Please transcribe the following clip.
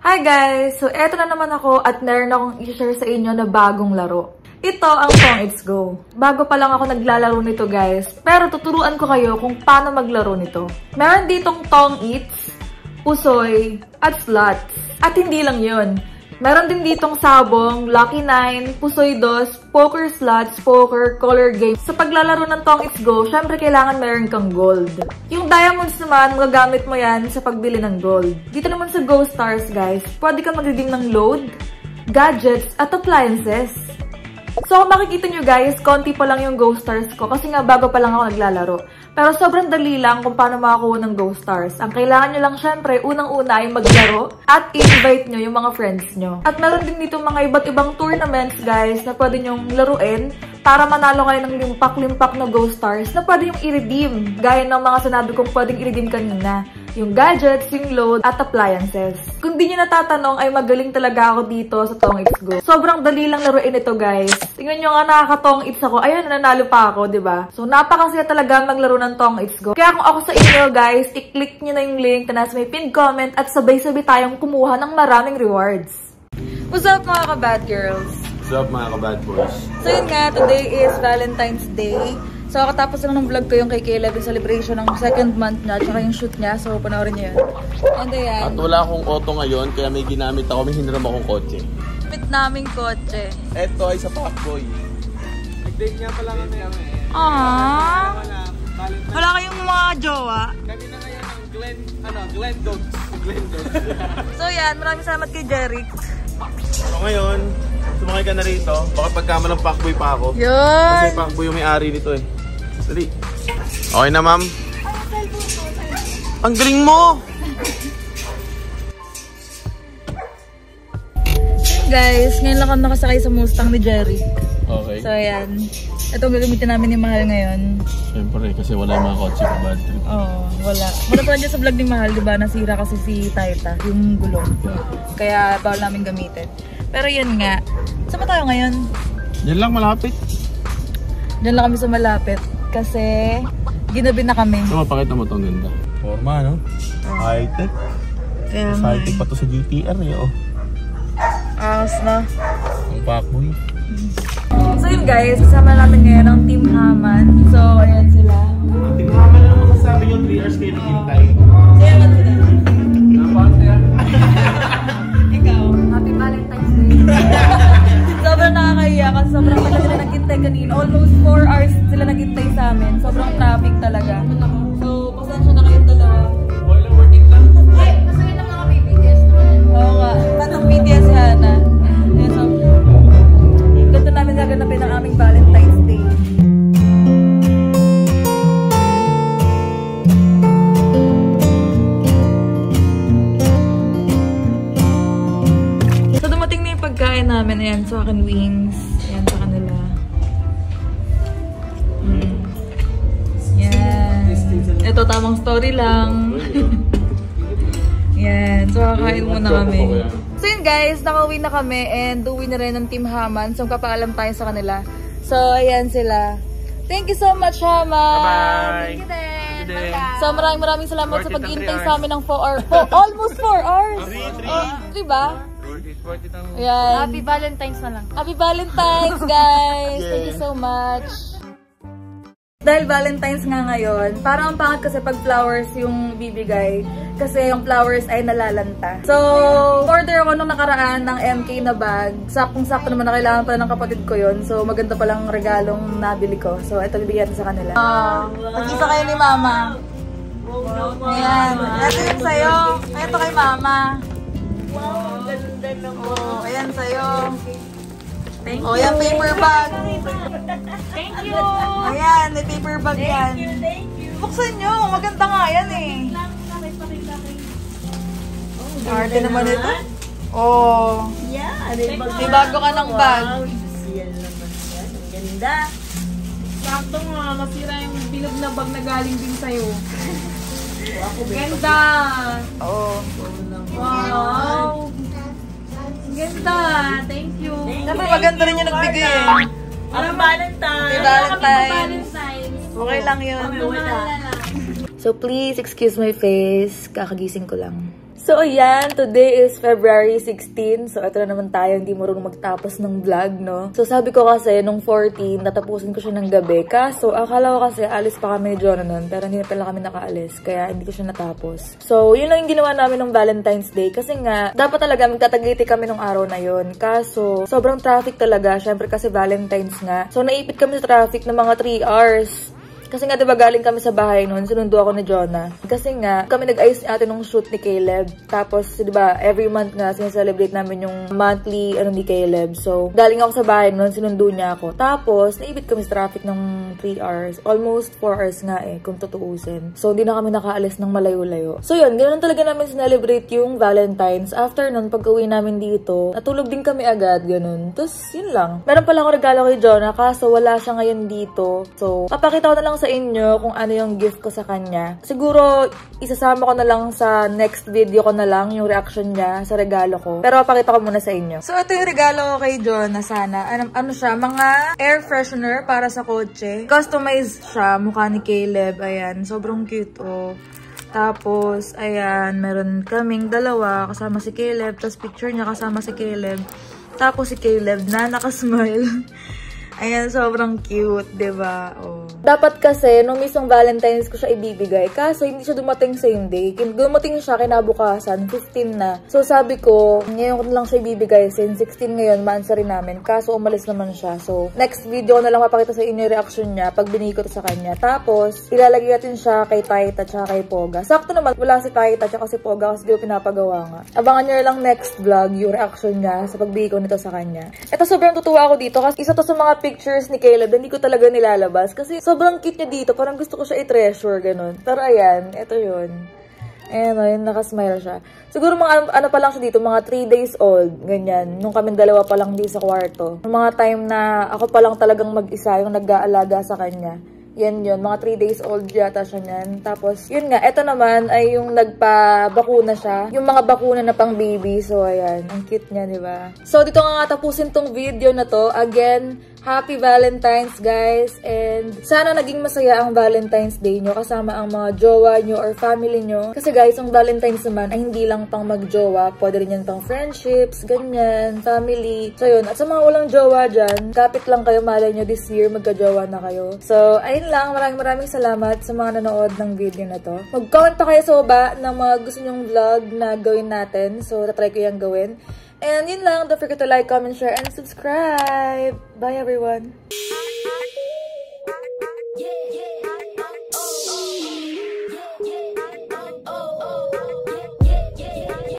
Hi guys! So, eto na naman ako at meron akong i-share sa inyo na bagong laro. Ito ang Tongits Go. Bago pa lang ako naglalaro nito guys, pero tuturuan ko kayo kung paano maglaro nito. Meron ditong tongits, usoy, at slot. At hindi lang yun. Meron din ditong sabong, lucky 9, pusoy dos, poker slots, poker, color game. Sa paglalaro ng Tongits Go, syempre kailangan meron kang gold. Yung diamonds naman, magagamit mo yan sa pagbili ng gold. Dito naman sa Go Stars, guys, pwede kang mag-redeem ng load, gadgets, at appliances. So, makikita nyo guys, konti pa lang yung Go Stars ko kasi nga bago pa lang ako naglalaro. Pero sobrang dali lang kung paano makakuha ng Go Stars. Ang kailangan nyo lang syempre, unang-una ay maglaro at invite nyo yung mga friends nyo. At meron din dito mga iba't ibang tournaments guys na pwede nyong laruin para manalo kayo ng limpak-limpak na Go Stars na pwede yung i-redeem. Gaya ng mga sinabi kong pwedeng i-redeem kanina. Yung gadgets, yung load, at appliances. Kung di nyo natatanong ay magaling talaga ako dito sa Tongits Go. Sobrang dali lang laruin ito guys. Tingnan nyo nga nakakatongits ako. Ayun, nanalo pa ako, diba? So, napakasaya talaga maglaro ng Tongits Go. Kaya kung ako sa inyo guys, i-click nyo na yung link na nasa may pinned comment at sabay-sabay tayong kumuha ng maraming rewards. What's up mga kabad girls? What's up mga kabad boys? So yun nga, today is Valentine's Day. So katapos lang ng vlog ko yung kay Caleb yung celebration ng second month niya at saka yung shoot niya. So panoorin niyo yun. And ayan. At wala akong auto ngayon kaya may ginamit ako, may hiniram akong kotse. Ginamit naming kotse. Eto ay sa Parkboy. Nag-date niya pala kami. Aww. Wala kayong mga jowa. Kami na ngayon ang Glendogs. So yan, maraming salamat kay Jeric. So ngayon, sumakay ka na rito. Baka pagkamalang Parkboy pa ako. Yun! Kasi Parkboy yung may-ari nito eh. Dali. Okay na ma'am? Ang galing mo! Guys, ngayon lang ako nakasakay sa Mustang ni Jeric. Okay. So ayan. Ito gagamitin namin ni Mahal ngayon. Siyempre, kasi wala yung mga kotse pa bad trip. Oo, wala. Muna pa dyan sa vlog ni Mahal, diba? Nasira kasi si Taita, yung gulong. Kaya bawal namin gamitin. Pero yun nga. Saan ba tayo ngayon? Diyan lang, malapit. Diyan lang kami sa malapit. Kasi ginabi na kami. So, mapakita mo itong ganda. Forma, no? High-tech. Mas high-tech pa ito sa GTR eh, oh. Aos na. Ang Parkboy. So yun guys, kasama natin ngayon ang Team Hamon. So ayan sila. Team Hamon lang masasabi yung 3 hours kayo naghintay. So yun lang sila. Napakasaya yan. Ikaw, happy Valentine's Day. Sobrang nakakaya kasi sobrang pala sila naghintay kanina. Almost 4 hours sila naghintay sa amin. Sobrang traffic talaga. So pasensya na kayong dalawa. Wala, worth it lang. Ay, masaya na mga BTS naman. Oo nga. Patang BTS yan na. Ito namin gaganapin ang aming Valentine's Day. So dumating na yung pagkain namin. Ayan, sa akin wings. Ayan, sa kanila. Ayan. Ito, tamang story lang. Ayan, so kakain muna kami. So yun guys, nakauwi na kami and uwi na rin ng Team Hamon. So magpapaalam tayo sa kanila. So ayan sila. Thank you so much Hamon! Bye-bye! Thank you din! So maraming salamat sa pag-iintay sa amin ng 4 hours. Almost 4 hours! 3 ba? Happy Valentine's na lang. Happy Valentine's guys! Thank you so much! Dahil Valentine's nga ngayon, parang ang pangat kasi pag flowers yung bibigay. Kasi yung flowers ay nalalanta. So, order ako nung nakaraan ng MK na bag. Sakong-sakto naman na kailangan pala ng kapatid ko yun. So, maganda palang regalong nabili ko. So, ito bibigyan natin sa kanila. Pag-isa kayo ni Mama. Ayan. Ito yung sa'yo. Ito kay Mama. Ayan sa'yo. Thank you. Ayan, paper bag. Thank you. Ayan, may paper bag yan. Thank you. Buksan nyo. Maganda nga yan eh. Arte naman ito. Oh. Yeah. May bago ka ng bag. Yan naman yan. Ang ganda. Sakto nga. Masira yung bilog na bag na galing din sa'yo. Ganda. Oo. Wow. Ganda. Thank you. Dapat maganda rin yung nagbigay eh. Ang Valentine. Valentine. Okay lang yun. So please excuse my face. Kakagising ko lang. So, ayan. Today is February 16. So, ito na naman tayo. Hindi marunong magtapos ng vlog, no? So, sabi ko kasi, nung 14, natapusin ko siya ng gabi. Kaso, akala ko kasi, alis pa kami ni Jonathan. Pero hindi na pala kami nakaalis. Kaya, hindi ko siya natapos. So, yun lang yung ginawa namin ng Valentine's Day. Kasi nga, dapat talaga magtatagiti kami nung araw na yun. Kaso, sobrang traffic talaga. Syempre kasi Valentine's nga. So, naipit kami sa traffic ng mga 3 hours. Kasi nga, diba, galing kami sa bahay noon, sinundo ako ni Jonah. Kasi nga, kami nag-ayos natin nung shoot ni Caleb. Tapos, diba, every month nga, sineselebrate namin yung monthly, ni Caleb. So, galing ako sa bahay noon, sinundo niya ako. Tapos, naibit kami sa traffic ng 3 hours. Almost 4 hours nga eh, kung tutuusin. So, hindi na kami nakaalis ng malayo-layo. So, yun, ganoon talaga namin sinelebrate yung Valentine's. After nun, pagka-uwi namin dito, natulog din kami agad, ganun. Tapos, yun lang. Meron pala ako regalo kay Jonah, kaso wala siya ngayon dito. So, papakita ko na lang sa inyo kung ano yung gift ko sa kanya. Siguro, isasama ko na lang sa next video ko na lang yung reaction niya sa regalo ko. Pero, pakita ko muna sa inyo. So, ito yung regalo ko kay John na sana. Ano siya? Mga air freshener para sa kotse. Customized siya. Mukha ni Caleb. Ayan. Sobrang cute, oh. Tapos, ayan. Meron kaming dalawa. Kasama si Caleb. Tapos, picture niya kasama si Caleb. Tapos, si Caleb na nakasmile. Ayan, sobrang cute, diba? Oh. Dapat kasi, nung mismong Valentine's ko siya ibibigay. Kaso, hindi siya dumating same day. Dumating siya kinabukasan, 15 na. So, sabi ko, ngayon ko lang siya ibibigay. Since 16 ngayon, ma-answer rin namin. Kaso, umalis naman siya. So, next video ko na lang mapakita sa inyo yung reaction niya pag binigay ko to sa kanya. Tapos, ilalagay natin siya kay Taita tsaka kay Poga. Sakto naman, wala si Taita tsaka si Poga kasi di ko pinapagawa nga. Abangan nyo lang next vlog yung reaction niya sa pagbigay ko nito sa kanya. Ito, sobrang tutuwa ako dito kasi isa to sa mga pictures ni Caleb, hindi ko talaga nilalabas kasi sobrang cute niya dito, parang gusto ko siya i-treasure ganun. Pero ayan, ito 'yun. Ayan, ayun, nakasmile siya. Siguro mga ano pa lang siya dito, mga 3 days old, ganyan. Nung kaming dalawa pa lang din sa kwarto. Yung mga time na ako pa lang talagang mag-isa yung nag-aalaga sa kanya. Yan yun, mga 3 days old yata siya nyan. Tapos, yun nga, eto naman ay yung nagpabakuna siya. Yung mga bakuna na pang baby. So, ayan. Ang cute niya, diba? So, dito nga tapusin tong video na to. Again, Happy Valentine's, guys! And sana naging masaya ang Valentine's Day nyo kasama ang mga jowa nyo or family nyo. Kasi guys, ang Valentine's naman ay hindi lang pang magjowa. Pwede rin yan pang friendships, ganyan, family. So, yun. At sa mga walang jowa dyan, kapit lang kayo, malay nyo this year, magkajowa na kayo. So, ay lang, maraming salamat sa mga nanood ng video na to. Mag-comment pa kayo sa baba ng mga gusto nyong vlog na gawin natin. So, tatry ko yung gawin. And yun lang, don't forget to like, comment, share, and subscribe. Bye everyone!